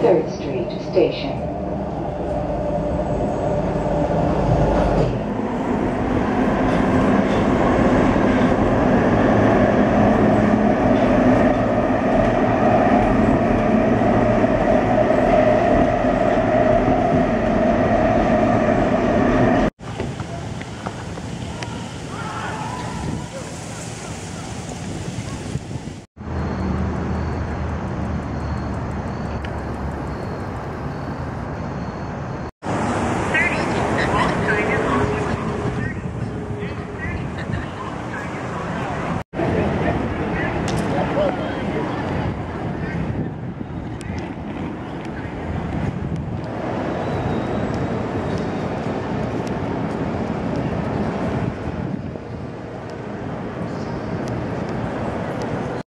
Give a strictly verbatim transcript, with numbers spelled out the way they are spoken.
third Street Station.